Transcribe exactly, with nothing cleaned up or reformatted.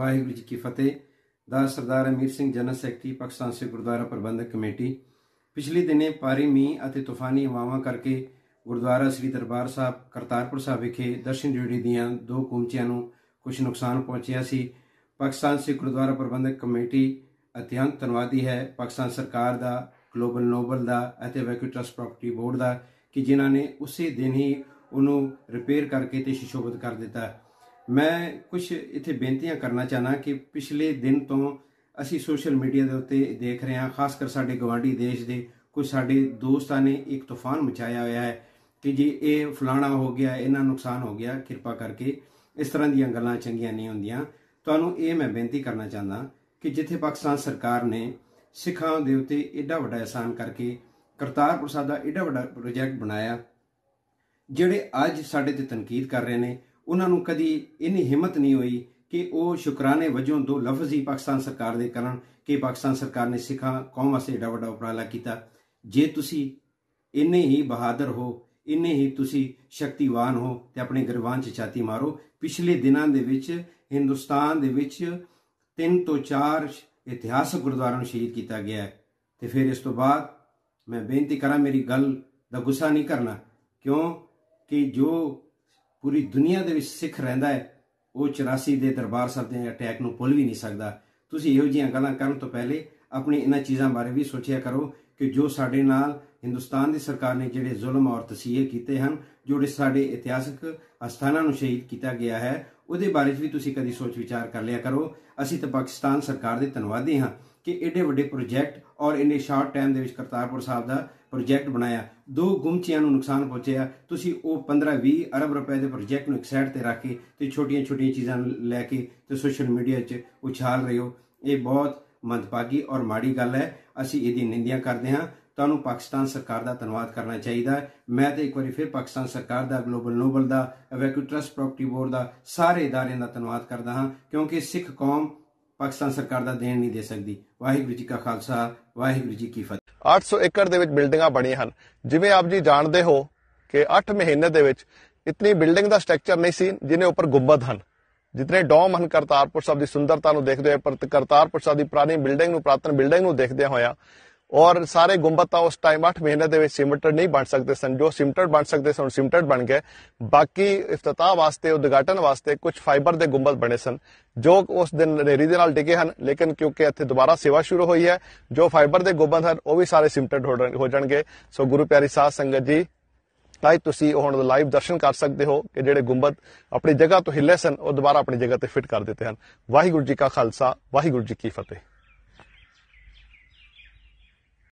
वाहिगुरू जी की फतेह। दा Sardar Amir Singh general secretary Pakistan Sikh Gurdwara Prabandhak committee. पिछले दिने भारी मींह अते तूफानी हवावां करके गुरुद्वारा श्री दरबार साहब करतारपुर साहब विखे दर्शन जोड़ी दीआं दो कुमचियां नूं कुछ नुकसान पहुंचिया सी। पाकिस्तान सिख गुरुद्वारा प्रबंधक कमेटी अत्यंत धन्नवादी है पाकिस्तान सरकार दा, ग्लोबल नोबल दा अते वैक्यू ट्रस्ट प्रॉपर्टी बोर्ड दा कि जिन्हां ने उसी दिन ही उन्हों रिपेयर करके ते शिशोबद कर दिता। मैं कुछ इत्थे बेनतियां करना चाहना कि पिछले दिन तो असी सोशल मीडिया के उत्ते देख रहे हैं, खासकर साढ़े गवांढी देश के कुछ साढ़े दोस्तां ने एक तूफान मचाया हुआ है कि जी ये फलाना हो गया, इन्ना नुकसान हो गया। कृपा करके इस तरह दी गल्लां चंगियां नहीं हुंदियां। तुहानूं ये मैं बेनती करना चाहना कि जिथे पाकिस्तान सरकार ने सिखां दे उत्ते एडा वड्डा एहसान करके करतारपुर साहब दा एडा वड्डा प्रोजैक्ट बनाया, जिहड़े अज साडे ते तनकीद कर रहे ने उन्होंने कभी इन्नी हिम्मत नहीं हुई कि वह शुकराने वजों दो लफज ही पाकिस्तान सरकार दे करन कि पाकिस्तान सरकार ने सिखा कौम वास्ते एडा वड्डा उपराला किया। जे तुसी इन्ने ही बहादुर हो, इन्ने ही तुसी शक्तिवान हो ते अपने गर्वान च छाती मारो। पिछले दिनों दे विच हिंदुस्तान दे विच तीन तो चार इतिहासक गुरुद्वारों शहीद किया गया है। तो फिर इस तो बाद मैं बेनती करा, मेरी गल दा गुस्सा नहीं करना, क्यों कि जो पूरी दुनिया दे विच सिख रहिंदा है वो चौरासी के दरबार साहब के अटैक को भुल भी नहीं सकता। तुसी इहो जिहियां गल्लां करन तो पहले अपनी इन्हां चीज़ों बारे भी सोचिया करो कि जो साडे नाल हिंदुस्तान की सरकार ने जिहड़े जुल्म और तसीहे कीते हन, जोड़े साडे इतिहासक अस्थानां नूं शहीद किया गया है, उहदे बारे भी तुसी कदी सोच विचार कर लिया करो। असी तो पाकिस्तान सरकार के धन्नवादी हाँ कि एडे वड्डे प्रोजैक्ट और इन्ने शार्ट टाइम के करतारपुर साहब का प्रोजैक्ट बनाया, दो गुमचियां नूं नुकसान पहुँचाया। तुसी वो पंद्रह भी अरब रुपए के प्रोजैक्ट नूं इक साइड ते रख के ते छोटियां छोटियां चीज़ां लैके ते सोशल मीडिया च उछाल रहे हो। ये बहुत मंदभागी और माड़ी गल है, असी इहदी निंदिया करदे हां। तुहानूं पाकिस्तान सरकार का धन्नवाद करना चाहिए। मैं तो एक बार फिर पाकिस्तान सरकार का, ग्लोबल नोबल का, वैक्यू ट्रस्ट प्रॉपर्टी बोर्ड का, सारे इदारे का धन्नवाद करता हाँ, क्योंकि सिख कौम पाकिस्तान सरकार का देन नहीं दे सकती। वाहिगुरू जी का खालसा, वाहिगुरू जी की फतेह। आठ सौ एकड़ दे विच बिल्डिंगां बणी हन। जिवें आप जी जानते हो कि आठ महीने दे विच इतनी बिल्डिंग का स्ट्रक्चर नहीं सी जिन्हें उपर गुंबद हन, जितने डोम हन। करतारपुर साहब की सुंदरता नूं देखदे होए, करतारपुर साहब की पुरानी बिल्डिंग नूं, पुरातन बिल्डिंग नूं देखदे होया और सारे गुंबद उस टाइम आठ महीने के सिमटड नहीं बन सकते सन। जो सिमटड बन सकते सन सिमटड बन गए। बाकी इफ्तिताह वास्ते, उद्घाटन वास्ते कुछ फाइबर के गुंबद बने सन जो उस दिन हनेरी दे नाल डिगे हन, लेकिन क्योंकि इत्थे दोबारा सेवा शुरू हुई है जो फाइबर के गुंबद हैं वह भी सारे सिमटड हो जाएंगे। सो गुरु प्यारी साध संगत जी, लाइव तुसी हुण लाइव दर्शन कर सकते हो कि जिहड़े गुंबद अपनी जगह तो हिले सन और दोबारा अपनी जगह ते फिट कर दिते हैं। वाहिगुरू जी का खालसा, वाहिगुरू जी की फतेह।